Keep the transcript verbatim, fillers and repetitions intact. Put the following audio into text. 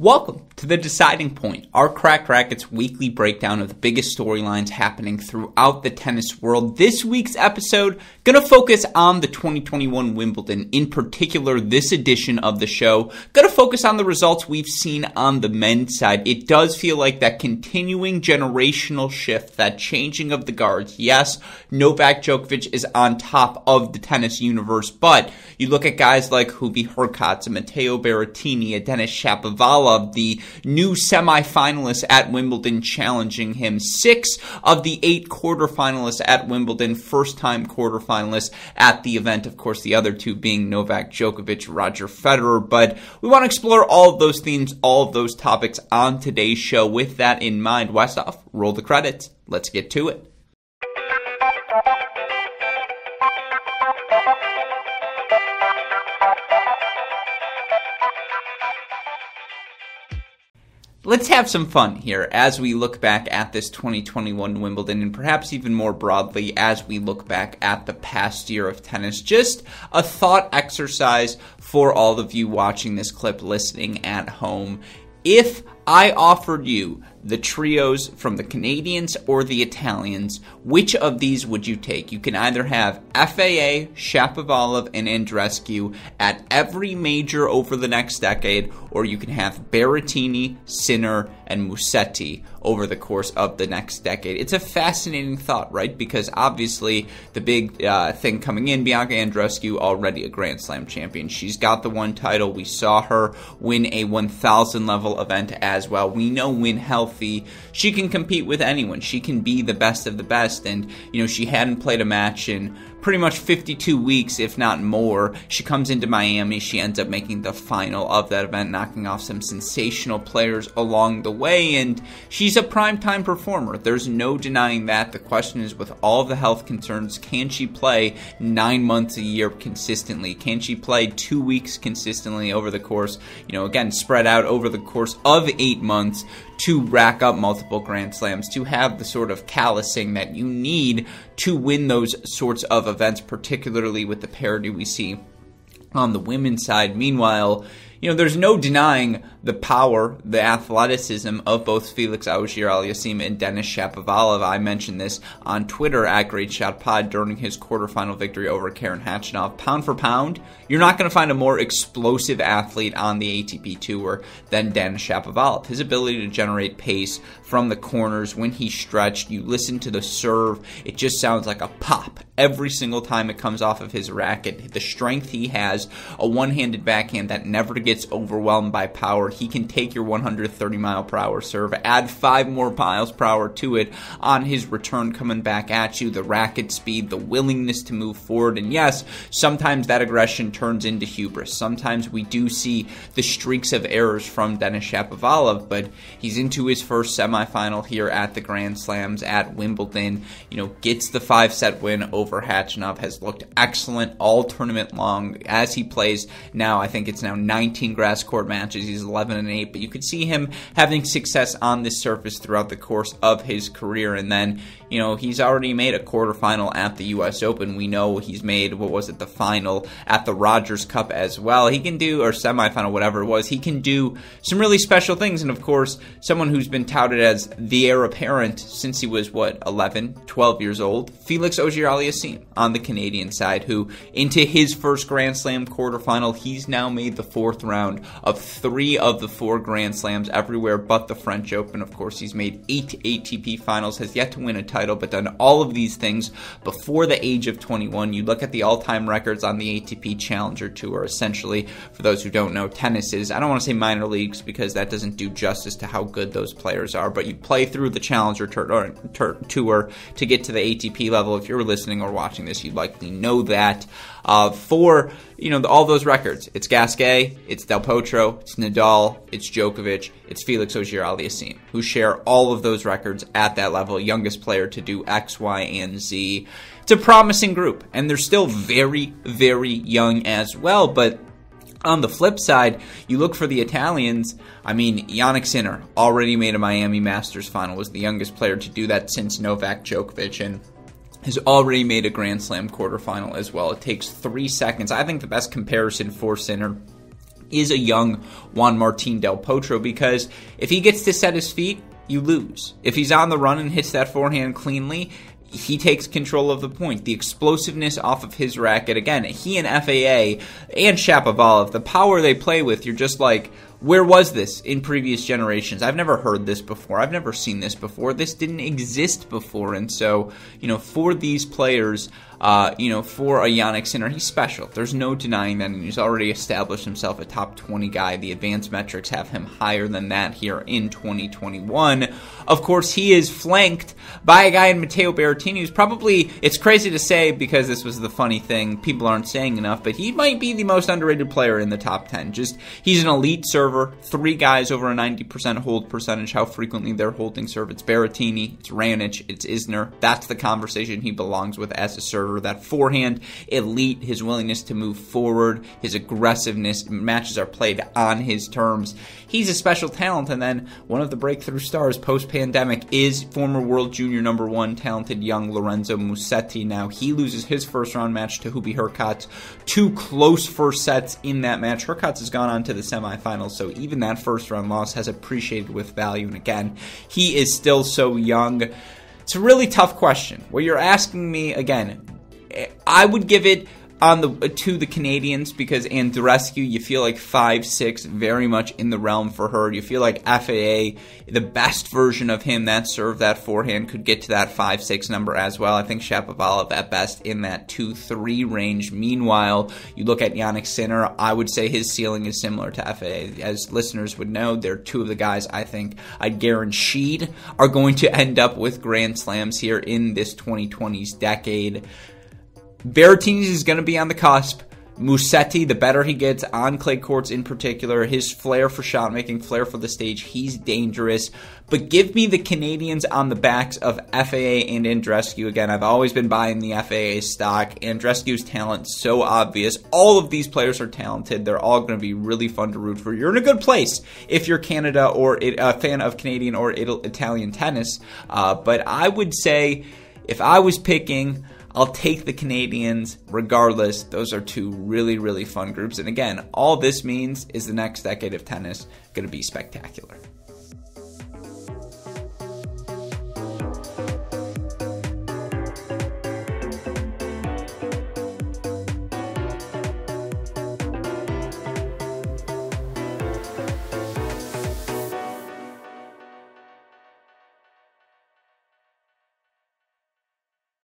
Welcome to The Deciding Point, our Crack Rackets weekly breakdown of the biggest storylines happening throughout the tennis world. This week's episode, going to focus on the twenty twenty-one Wimbledon, in particular this edition of the show. Going to focus on the results we've seen on the men's side. It does feel like that continuing generational shift, that changing of the guards. Yes, Novak Djokovic is on top of the tennis universe, but you look at guys like Hubert Hurkacz, Matteo Berrettini, Denis Shapovalov, of the new semifinalists at Wimbledon challenging him. Six of the eight quarterfinalists at Wimbledon, first-time quarterfinalists at the event. Of course, the other two being Novak Djokovic, Roger Federer. But we want to explore all of those themes, all of those topics on today's show. With that in mind, Wessoff, roll the credits. Let's get to it. Let's have some fun here as we look back at this twenty twenty-one Wimbledon, and perhaps even more broadly as we look back at the past year of tennis. Just a thought exercise for all of you watching this clip, listening at home. If I offered you the trios from the Canadians or the Italians, which of these would you take? You can either have F A A, Shapovalov, and Andrescu at every major over the next decade, or you can have Berrettini, Isner, and Musetti over the course of the next decade. It's a fascinating thought, right? Because obviously the big uh, thing coming in, Bianca Andrescu, already a Grand Slam champion. She's got the one title. We saw her win a one thousand level event as well. We know when health she can compete with anyone. She can be the best of the best. And, you know, she hadn't played a match in pretty much fifty-two weeks, if not more. She comes into Miami. She ends up making the final of that event, knocking off some sensational players along the way. And she's a primetime performer. There's no denying that. The question is, with all the health concerns, can she play nine months a year consistently? Can she play two weeks consistently over the course, you know, again, spread out over the course of eight months to rack up multiple Grand Slams, to have the sort of callousing that you need to win those sorts of events, particularly with the parity we see on the women's side. Meanwhile, you know, there's no denying the power, the athleticism of both Felix Auger-Aliassime and Denis Shapovalov. I mentioned this on Twitter at GreatShotPod during his quarterfinal victory over Karen Khachanov. Pound for pound, you're not going to find a more explosive athlete on the A T P Tour than Denis Shapovalov. His ability to generate pace from the corners when he stretched, you listen to the serve, it just sounds like a pop every single time it comes off of his racket. The strength he has, a one-handed backhand that never gets overwhelmed by power. He can take your one hundred thirty mile per hour serve, add five more miles per hour to it on his return coming back at you, the racket speed, the willingness to move forward. And yes, sometimes that aggression turns into hubris. Sometimes we do see the streaks of errors from Denis Shapovalov, but he's into his first semifinal here at the Grand Slams at Wimbledon. You know, gets the five-set win over Khachanov, has looked excellent all tournament long as he plays now. I think it's now nineteen grass court matches. He's eleven and eight, but you could see him having success on this surface throughout the course of his career. And then, you know, he's already made a quarterfinal at the U S Open. We know he's made, what was it, the final at the Rogers Cup as well. He can do, or semifinal, whatever it was, he can do some really special things. And of course, someone who's been touted as the heir apparent since he was, what, eleven, twelve years old, Felix Auger-Aliassime on the Canadian side, who into his first Grand Slam quarterfinal, he's now made the fourth round of three of the four Grand Slams everywhere but the French Open. Of course, he's made eight A T P finals, has yet to win a title, but done all of these things before the age of twenty-one. You look at the all-time records on the A T P Challenger Tour, essentially, for those who don't know, tennis is, I don't want to say minor leagues because that doesn't do justice to how good those players are, but you play through the Challenger tur- tur- Tour to get to the A T P level. If you're listening or watching this, you likely know that. Uh, for, you know, the, all those records, it's Gasquet, it's Del Potro, it's Nadal, it's Djokovic, it's Felix Auger-Aliassime, who share all of those records at that level, youngest player to do X, Y, and Z. It's a promising group, and they're still very, very young as well, but on the flip side, you look for the Italians. I mean, Yannick Sinner already made a Miami Masters final, was the youngest player to do that since Novak Djokovic, and has already made a Grand Slam quarterfinal as well. It takes three seconds. I think the best comparison for Sinner is a young Juan Martin Del Potro, because if he gets to set his feet, you lose. If he's on the run and hits that forehand cleanly, he takes control of the point. The explosiveness off of his racket, again, he and F A A and Shapovalov, the power they play with, you're just like, where was this in previous generations? I've never heard this before. I've never seen this before. This didn't exist before. And so, you know, for these players, uh, you know, for a Yannick Sinner, he's special. There's no denying that. And he's already established himself a top twenty guy. The advanced metrics have him higher than that here in twenty twenty-one. Of course, he is flanked by a guy in Matteo Berrettini who's probably, it's crazy to say because this was the funny thing, people aren't saying enough, but he might be the most underrated player in the top ten. Just, he's an elite server. Three guys over a ninety percent hold percentage, how frequently they're holding serve. It's Berrettini, it's Ranic, it's Isner. That's the conversation he belongs with as a server. That forehand, elite, his willingness to move forward, his aggressiveness, matches are played on his terms. He's a special talent, and then one of the breakthrough stars post-pandemic is former world junior number one talented young Lorenzo Musetti. Now, he loses his first round match to Hubert Hurkacz. Two close first sets in that match. Hurkacz has gone on to the semifinals. So even that first round loss has appreciated with value. And again, he is still so young. It's a really tough question. What you're asking me, again, I would give it on the to the Canadians because Andrescu, you feel like five six, very much in the realm for her. You feel like F A A, the best version of him, that serve, that forehand, could get to that five six number as well. I think Shapovalov at best in that two three range. Meanwhile, you look at Yannick Sinner, I would say his ceiling is similar to F A A. As listeners would know, they're two of the guys I think I'd guaranteed are going to end up with Grand Slams here in this twenty twenties decade. Berrettini is going to be on the cusp. Musetti, the better he gets on clay courts in particular, his flair for shot making, flair for the stage, he's dangerous. But give me the Canadians on the backs of F A A and Andrescu. Again, I've always been buying the F A A stock. Andrescu's talent, so obvious. All of these players are talented. They're all going to be really fun to root for. You're in a good place if you're Canada or a fan of Canadian or Italian tennis. Uh, but I would say if I was picking, I'll take the Canadians regardless. Those are two really, really fun groups. And again, all this means is the next decade of tennis is going to be spectacular.